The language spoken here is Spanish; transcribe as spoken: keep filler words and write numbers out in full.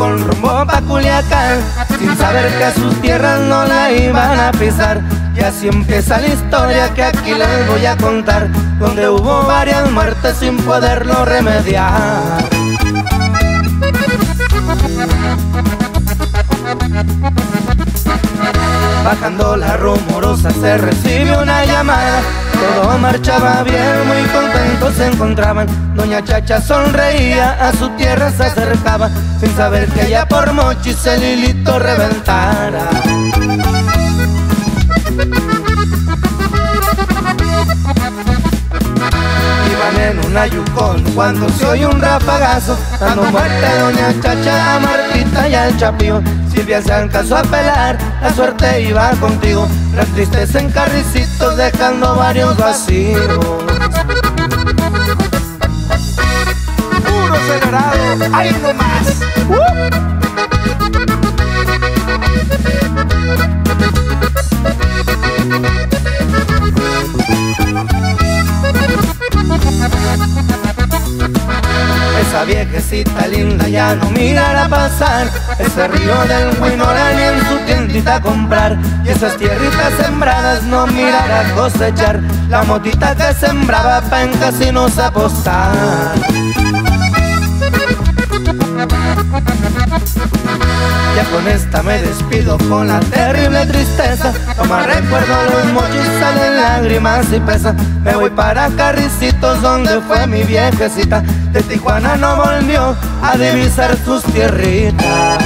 con rumbo pa' Culiacán, sin saber que a sus tierras no la iban a pisar. Y así empieza la historia que aquí les voy a contar, donde hubo varias muertes sin poderlo remediar. Bajando la rumorosa se recibe una llamada. Todo marchaba bien, muy contentos se encontraban. Doña Chacha sonreía, a su tierra se acercaba, sin saber que allá por Mochis el hilito reventara. Iban en un ayucón cuando se oye un rapagazo, dando muerte a Doña Chacha, a Martita y al Chapío. Si bien se alcanzó a pelar, la suerte iba contigo, las tristes en carricitos dejando varios vacíos. Puro Colorado, ahí nomás. ¡Uh! Esa viejecita linda ya no mirará pasar ese río del Huinora ni en su tiendita comprar, y esas tierritas sembradas no mirará cosechar, la motita que sembraba pa' en casinos apostar. Ya con esta me despido con la terrible tristeza, no más recuerdo los Mochis, salen lágrimas y pesa. Me voy para Carricitos donde fue mi viejecita, de Tijuana no volvió a divisar sus tierritas.